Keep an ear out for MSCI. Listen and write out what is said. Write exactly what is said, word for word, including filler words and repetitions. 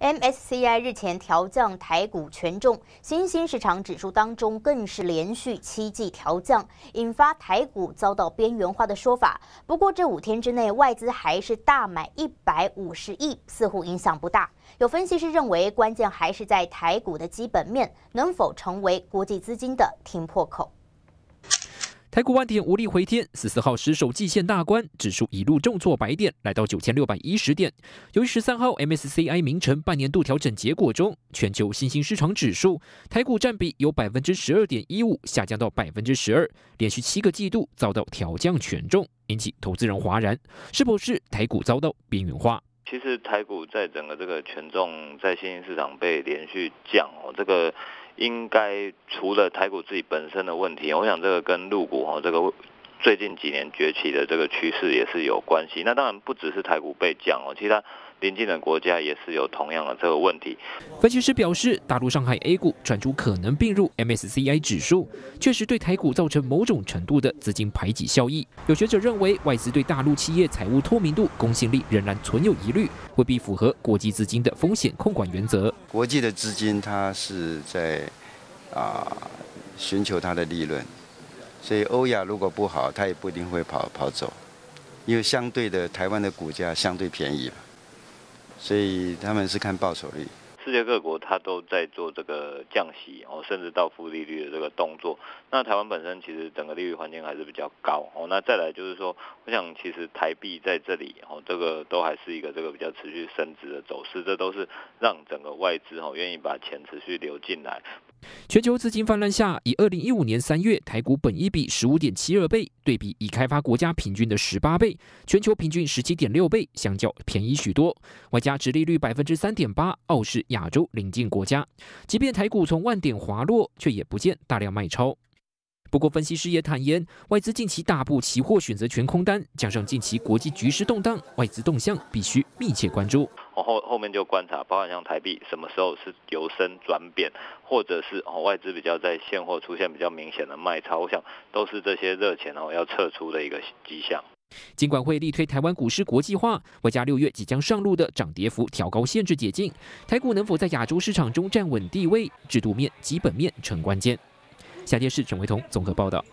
M S C I 日前调降台股权重，新兴市场指数当中更是连续七季调降，引发台股遭到边缘化的说法。不过这五天之内，外资还是大买一百五十亿，似乎影响不大。有分析师认为，关键还是在台股的基本面能否成为国际资金的停泊口。 台股万点无力回天， 十四号失守季线大关，指数一路重挫百点，来到 九千六百一十 点。由于十三号 M S C I 名城半年度调整结果中，全球新兴市场指数台股占比由 百分之十二点一五 下降到 百分之十二， 连续七个季度遭到调降权重，引起投资人哗然。是否是台股遭到边缘化？ 其实台股在整个这个权重在新兴市场被连续降哦，这个应该除了台股自己本身的问题，我想这个跟陆股哦这个最近几年崛起的这个趋势也是有关系。那当然不只是台股被降哦，其他邻近的国家也是有同样的这个问题。分析师表示，大陆上海 A 股传出可能并入 M S C I 指数，确实对台股造成某种程度的资金排挤效益。有学者认为，外资对大陆企业财务透明度、公信力仍然存有疑虑。 未必符合国际资金的风险控管原则。国际的资金，它是在啊、呃、寻求它的利润，所以欧亚如果不好，它也不一定会跑跑走，因为相对的台湾的股价相对便宜嘛，所以他们是看报酬率。世界各国它都在做这个降息哦，甚至到负利率的这个动作。那台湾本身其实整个利率环境还是比较高哦。那再来就是说，我想其实台币在这里哦，这个都还是一个这个比较持续升值的走势，这都是让整个外资哦愿意把钱持续流进来。 全球资金泛滥下，以二零一五年三月台股本益比 十五点七二 倍，对比已开发国家平均的十八倍，全球平均 十七点六 倍，相较便宜许多。外加殖利率 百分之三点八， 傲视亚洲邻近国家。即便台股从万点滑落，却也不见大量卖超。 不过，分析师也坦言，外资近期大步期货选择权空单，加上近期国际局势动荡，外资动向必须密切关注。哦，后后面就观察，包含像台币什么时候是由升转贬，或者是哦外资比较在现货出现比较明显的卖超，我想都是这些热钱哦要撤出的一个迹象。 金管会力推台湾股市国际化，外加六月即将上路的涨跌幅调高限制解禁，台股能否在亚洲市场中站稳地位，制度面、基本面成关键。 下跌是沈维彤综合报道。